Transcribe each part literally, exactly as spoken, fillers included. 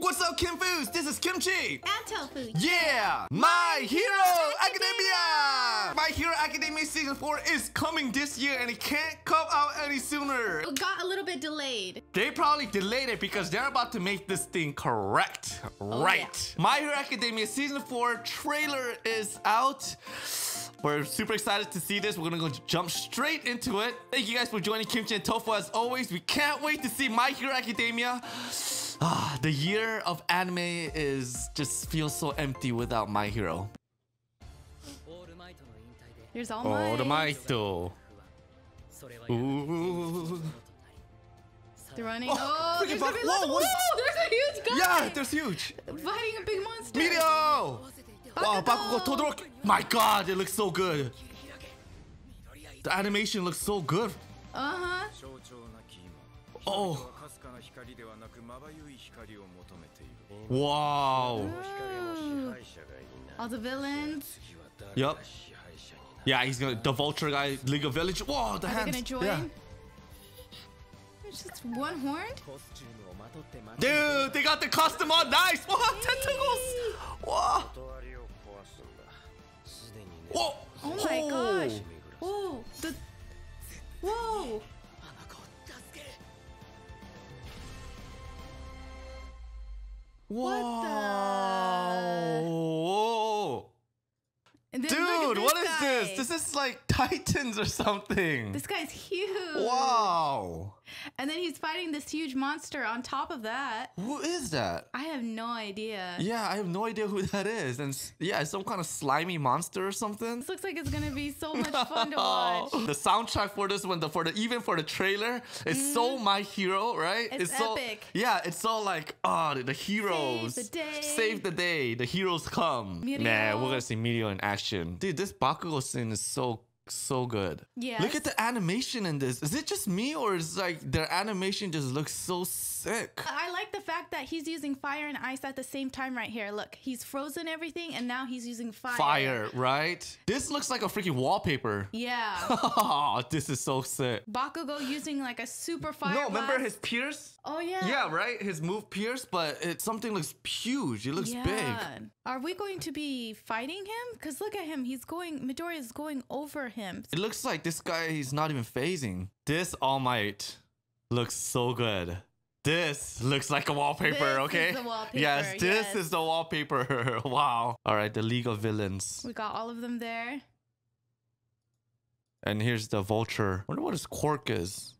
What's up, Kim Foos? This is Kimchi! And Tofu! Yeah! My Hero Academia! My Hero Academia Season four is coming this year and it can't come out any sooner! It got a little bit delayed. They probably delayed it because they're about to make this thing correct. Oh, right! Yeah. My Hero Academia Season four trailer is out. We're super excited to see this. We're gonna go jump straight into it. Thank you guys for joining Kimchi and Tofu as always. We can't wait to see My Hero Academia. Ah, the year of anime is just feels so empty without My Hero. There's All Might. All Might. Ooh. They're running. Oh, oh there's, whoa, whoa, there's a huge guy. Yeah, there's huge. Fighting a big monster. Midoriya. Wow, Bakugo, Todoroki. My God, it looks so good. The animation looks so good. Uh huh. Oh. Wow. Ooh. All the villains. Yep. Yeah, he's gonna the vulture guy, League of Villains. Whoa, the hands. Are they gonna join? Yeah. It's just one horn. Dude, they got the costume on. Nice. Whoa, tentacles. Whoa. Whoa. Oh my gosh. Whoa. The. Whoa. What the? Whoa. Dude, what guy. is this? This is like Titans or something. This guy's huge. Wow. And then he's fighting this huge monster on top of that. Who is that? I have no idea. Yeah, I have no idea who that is. And yeah, some kind of slimy monster or something. This looks like it's going to be so much fun to watch. The soundtrack for this one, the, for the, even for the trailer, it's mm. so My Hero, right? It's, it's epic. So, yeah, it's so like, oh, the, the heroes. Save the day. Save the day. The heroes come. Mirio. Nah, we're going to see Mirio in action. Dude, this Bakugo scene is so, so good. Yeah. Look at the animation in this. Is it just me or is like their animation just looks so sick? I like the fact that he's using fire and ice at the same time right here. Look, he's frozen everything and now he's using fire. Fire, right? This looks like a freaking wallpaper. Yeah. Oh, this is so sick. Bakugo using like a super fire. No, remember blast. his pierce? Oh, yeah. Yeah, right? His move pierce, but it, something looks huge. It looks yeah. big. Are we going to be fighting him? Because look at him. He's going... Midoriya's going over him. It looks like this guy, he's not even phasing. This All Might looks so good. This looks like a wallpaper, this okay? Is the wallpaper, yes, yes, this is the wallpaper. Wow. All right, the League of Villains. We got all of them there. And here's the vulture. I wonder what his quirk is.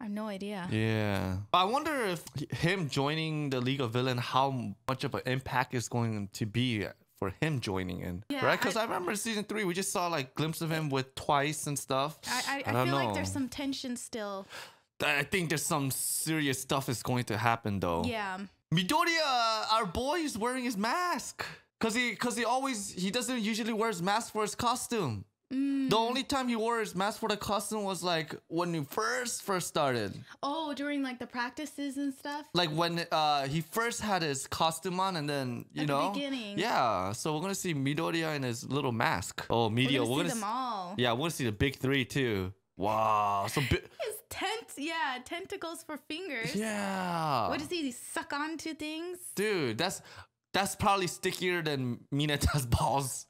I have no idea. Yeah. But I wonder if him joining the League of Villains, how much of an impact is going to be for him joining in. Yeah, right? Because I, I remember season three, we just saw like glimpse of him with Twice and stuff. I, I, I, I feel know. like there's some tension still. I think there's some serious stuff is going to happen though. Yeah. Midoriya, our boy, is wearing his mask. Because he, cause he always, he doesn't usually wear his mask for his costume. Mm. The only time he wore his mask for the costume was like when he first first started. Oh, during like the practices and stuff? Like when uh, he first had his costume on and then, you At know. At the beginning. Yeah. So we're going to see Midoriya in his little mask. Oh, Midoriya. We're going to see them all. Yeah, we're going to see the big three too. Wow. So bi his tent, yeah, tentacles for fingers. Yeah. What does he, he suck onto things? Dude, that's... That's probably stickier than Mineta's balls.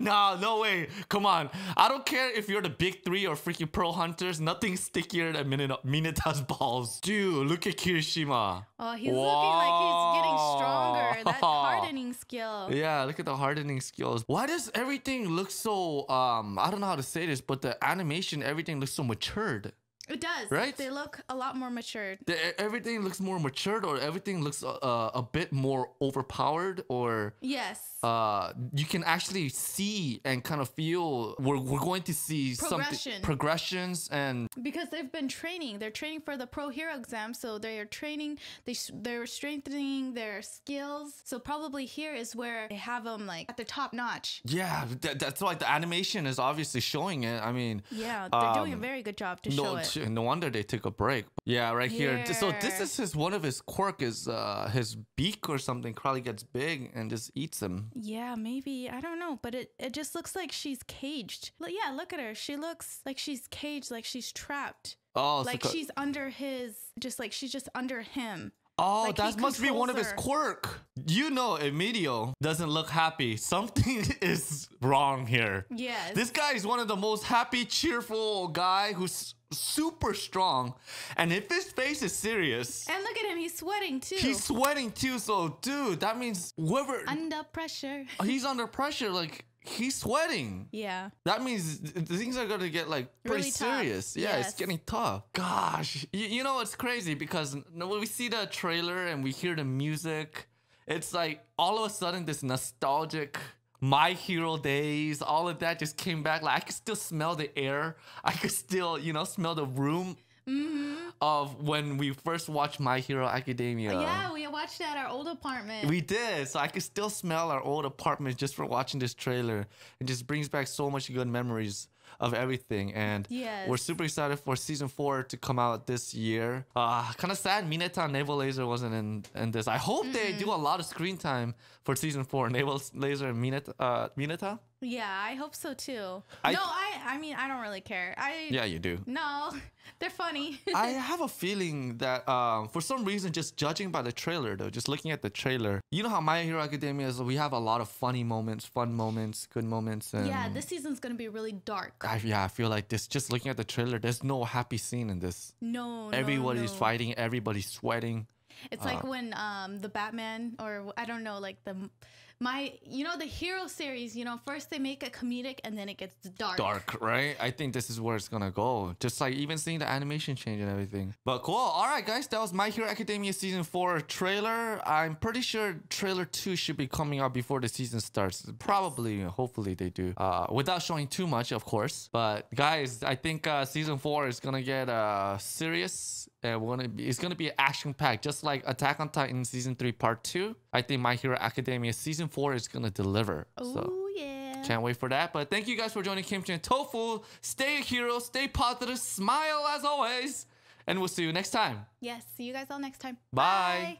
No, no way. Come on. I don't care if you're the big three or freaking pearl hunters. Nothing's stickier than Mineta's balls. Dude, look at Kirishima. Oh, he's Whoa. looking like he's getting stronger. That hardening skill. Yeah, look at the hardening skills. Why does everything look so... Um, I don't know how to say this, but the animation, everything looks so matured. It does. Right? They look a lot more matured. The, everything looks more matured or everything looks uh, a bit more overpowered or... Yes. Uh, you can actually see and kind of feel we're, we're going to see Progression. progressions and... Because they've been training. They're training for the pro hero exam. So they are training. They they're strengthening their skills. So probably here is where they have them like at the top notch. Yeah. That, that's why the animation is obviously showing it. I mean... Yeah. They're um, doing a very good job to no, show it. No wonder they took a break. Yeah, right here. here. So this is his one of his quirk is uh, his beak or something probably gets big and just eats him. Yeah, maybe. I don't know. But it, it just looks like she's caged. L yeah, look at her. She looks like she's caged, like she's trapped. Oh, like so she's under his, just like she's just under him. Oh, like that must be one her. of his quirk. You know, Emilio doesn't look happy. Something is wrong here. Yes. This guy is one of the most happy, cheerful guy who's super strong. And if his face is serious. And look at him. He's sweating, too. He's sweating, too. So, dude, that means whoever. Under pressure. He's under pressure. Like, he's sweating. Yeah. That means th things are going to get, like, pretty really serious. Yeah, yes. It's getting tough. Gosh. You, you know, it's crazy because when we see the trailer and we hear the music, it's like all of a sudden this nostalgic My Hero days, all of that just came back. Like, I could still smell the air. I could still, you know, smell the room. Mm-hmm. Of when we first watched My Hero Academia. Yeah, we watched that at our old apartment. We did. So I could still smell our old apartment just from watching this trailer. It just brings back so much good memories of everything. And yes, we're super excited for season four to come out this year. Uh, kind of sad Mineta and Naval Laser wasn't in, in this. I hope mm-hmm. they do a lot of screen time for season four. Naval Laser and Mineta. Uh, Mineta? Yeah, I hope so too. I, no, I I mean, I don't really care. I Yeah, you do. No, they're funny. I have a feeling that um, for some reason, just judging by the trailer, though, just looking at the trailer, you know how My Hero Academia is, we have a lot of funny moments, fun moments, good moments. And yeah, this season's going to be really dark. I, yeah, I feel like this, just looking at the trailer, there's no happy scene in this. No, Everybody's no, no. fighting, everybody's sweating. It's uh, like when um, the Batman or I don't know, like the... My, you know, the hero series, you know, first they make a comedic and then it gets dark. Dark, right? I think this is where it's going to go. Just like even seeing the animation change and everything. But cool. All right, guys, that was My Hero Academia Season four trailer. I'm pretty sure trailer two should be coming out before the season starts. Probably, hopefully they do. Uh, without showing too much, of course. But guys, I think uh, Season four is going to get uh, serious. And we're gonna be, it's going to be action-packed, just like Attack on Titan Season three Part two. I think My Hero Academia Season four is going to deliver. Oh, so, yeah. Can't wait for that. But thank you guys for joining Kimchi and Tofu. Stay a hero. Stay positive. Smile as always. And we'll see you next time. Yes. See you guys all next time. Bye. Bye.